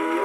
Drum,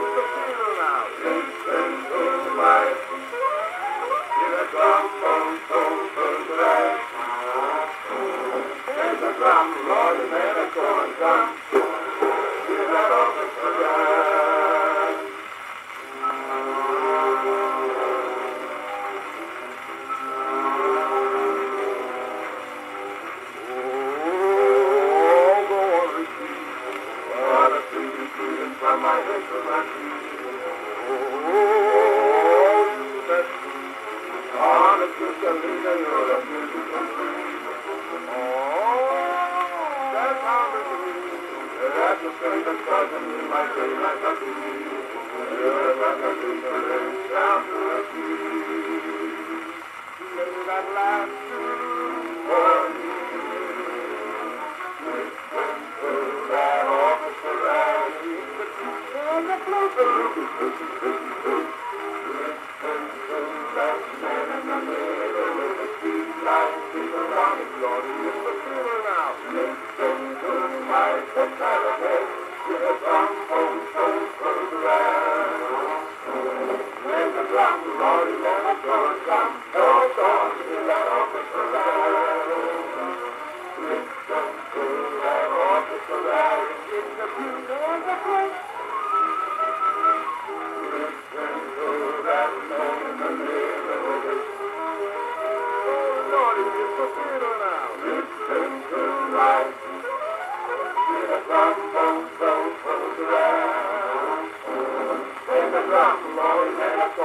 Lord, let us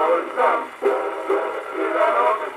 all drum.